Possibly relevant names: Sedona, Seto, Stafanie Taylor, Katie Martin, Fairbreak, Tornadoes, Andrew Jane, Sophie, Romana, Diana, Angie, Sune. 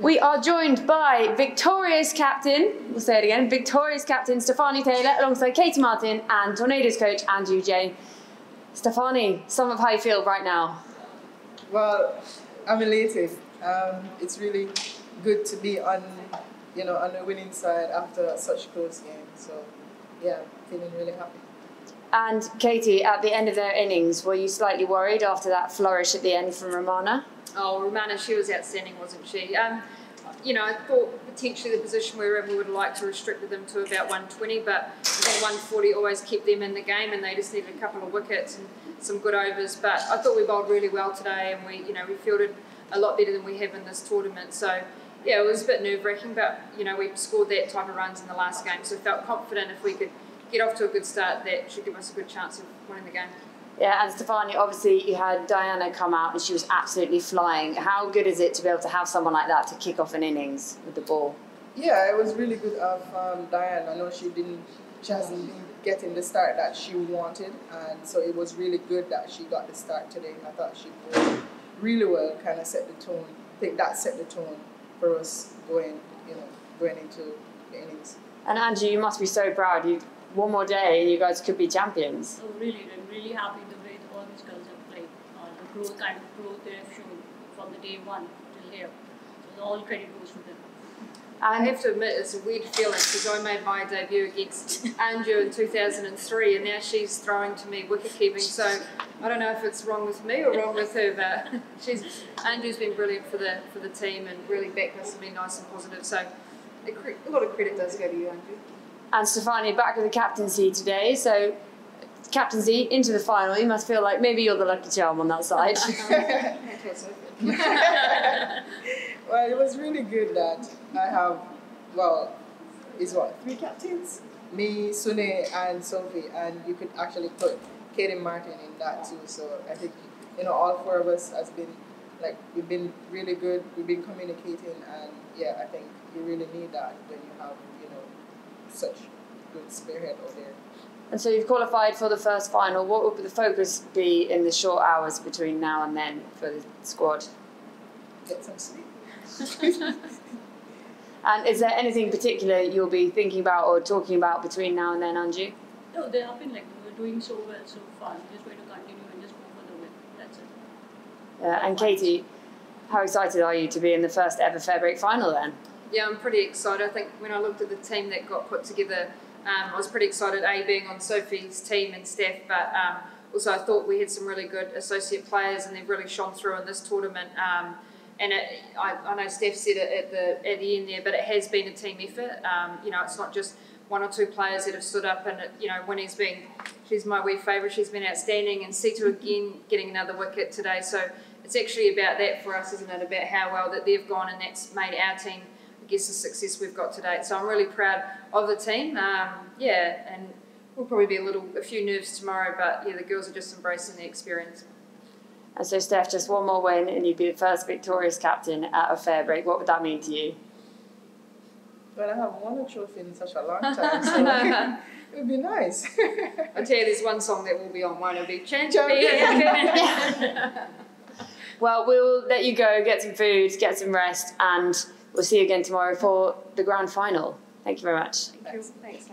We are joined by Victoria's captain, we'll say it again, Victoria's captain Stafanie Taylor, alongside Katie Martin and Tornadoes coach Andrew Jane. Stafanie, sum up how you feel right now. Well, I'm elated. It's really good to be on, you know, on the winning side after such a close game. So, yeah, feeling really happy. And Katie, at the end of their innings, were you slightly worried after that flourish at the end from Romana? Oh, Romana, she was outstanding, wasn't she? You know, I thought potentially the position we were in, we would like to restrict them to about 120, but I think 140 always kept them in the game, and they just needed a couple of wickets and some good overs. But I thought we bowled really well today, and we, you know, we fielded a lot better than we have in this tournament. So, yeah, it was a bit nerve-wracking, but, you know, we scored that type of runs in the last game, so I felt confident if we could get off to a good start, that should give us a good chance of winning the game. Yeah, and Stafanie, obviously you had Diana come out and she was absolutely flying. How good is it to be able to have someone like that to kick off an innings with the ball? Yeah, it was really good of Diana. I know she hasn't been getting the start that she wanted, and so it was really good that she got the start today. I thought she played really well, kind of set the tone. I think that set the tone for us going, you know, going into the innings. And Angie, you must be so proud. One more day and you guys could be champions. So really, I'm really happy the way all these girls have played. The growth, kind of growth they have shown from the day one till here. So all credit goes to them. I have to admit, it's a weird feeling because I made my debut against Andrew in 2003 and now she's throwing to me wicket-keeping, so I don't know if it's wrong with me or wrong with her, but Andrew's been brilliant for the team and really backed us and been nice and positive, so a lot of credit does go to you, Andrew. And Stafanie, back with the captaincy today, so captaincy into the final, you must feel like maybe you're the lucky charm on that side. Well, it was really good that I have, well, it's what, 3 captains? Me, Sune and Sophie, and you could actually put Katie Martin in that too, so I think, you know, all 4 of us has been, like, we've been really good, we've been communicating, and yeah, I think you really need that when you have, you know, such good spearhead over there. And so you've qualified for the first final. What will the focus be in the short hours between now and then for the squad? Get some sleep. And is there anything particular you'll be thinking about or talking about between now and then, Anju? No, they have been like, we're doing so well so far. I'm just going to continue and just go for the win. That's it. And Katie, how excited are you to be in the first ever Fairbreak final then? Yeah, I'm pretty excited. I think when I looked at the team that got put together, I was pretty excited, being on Sophie's team and staff, but also I thought we had some really good associate players and they've really shone through in this tournament. I know Steph said it at the end there, but it has been a team effort. You know, it's not just one or 2 players that have stood up, and, you know, Winnie's been, she's my wee favourite, she's been outstanding, and Seto again getting another wicket today. So it's actually about that for us, isn't it, about how well that they've gone, and that's made our team, I guess, the success we've got today. So I'm really proud of the team. Yeah, and we'll probably be a few nerves tomorrow, but yeah, the girls are just embracing the experience. And so, Steph, just one more win and you'd be the first victorious captain at a Fairbreak. What would that mean to you? Well, I haven't won a trophy in such a long time, so it would be nice. I tell you, there's one song that will be on one. It'll be Champion. Well, we'll let you go, get some food, get some rest, and we'll see you again tomorrow for the grand final. Thank you very much. Thank you. Thanks.